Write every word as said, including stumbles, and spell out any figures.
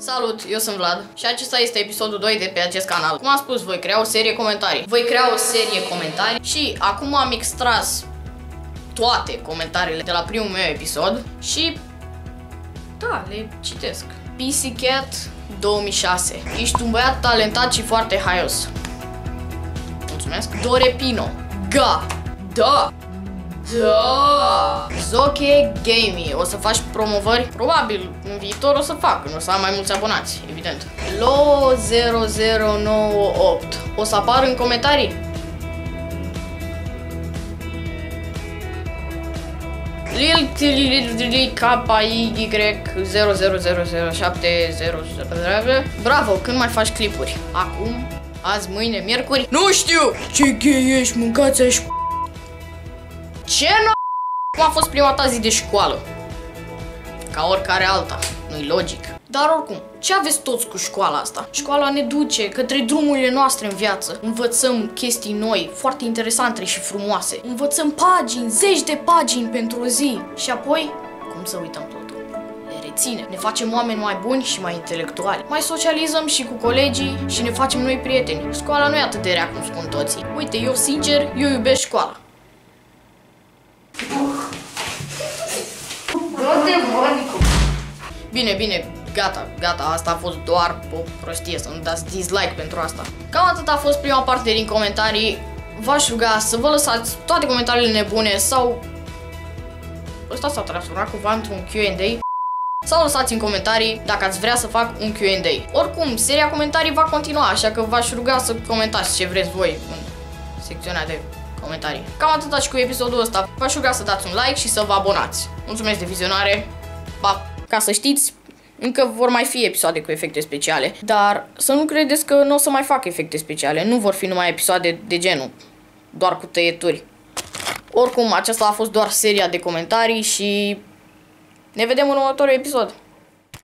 Salut, eu sunt Vlad și acesta este episodul doi de pe acest canal. Cum am spus, voi crea o serie comentarii. Voi crea o serie comentarii și acum am extras toate comentariile de la primul meu episod și da, le citesc. P C Cat două mii șase. Ești un băiat talentat și foarte haios. Mulțumesc. Dorepino. Ga. Da. Da. Zoke Gaming. O să faci promovări? Probabil în viitor o să fac, nu o să am mai mulți abonați, evident. L O zero zero nouă opt. O să apar în comentarii? Lil K Y zero zero zero zero șapte zero zero. Bravo, când mai faci clipuri? Acum, azi, mâine, miercuri? Nu știu! Ce gay ești, mâncați și ce no? Cum a fost prima ta zi de școală? Ca oricare alta, nu-i logic. Dar oricum, ce aveți toți cu școala asta? Școala ne duce către drumurile noastre în viață. Învățăm chestii noi, foarte interesante și frumoase. Învățăm pagini, zeci de pagini pentru o zi. Și apoi, cum să uităm totul? Le reținem. Ne facem oameni mai buni și mai intelectuali. Mai socializăm și cu colegii și ne facem noi prieteni. Școala nu e atât de rea cum spun toții. Uite, eu sincer, eu iubesc școala. Bine, bine, gata, gata, asta a fost doar o prostie, să nu dați dislike pentru asta. Cam atât a fost prima parte din comentarii. V-aș ruga să vă lăsați toate comentariile nebune sau... Ăsta s-a transformat cumva într-un Q and A. Sau lăsați în comentarii dacă ați vrea să fac un Q and A. Oricum, seria comentarii va continua, așa că v-aș ruga să comentați ce vreți voi în secțiunea de comentarii. Cam atât și cu episodul ăsta. V-aș ruga să dați un like și să vă abonați. Mulțumesc de vizionare. Pa! Ca să știți, încă vor mai fi episoade cu efecte speciale, dar să nu credeți că nu o să mai fac efecte speciale. Nu vor fi numai episoade de genul, doar cu tăieturi. Oricum, aceasta a fost doar seria de comentarii și ne vedem în următorul episod.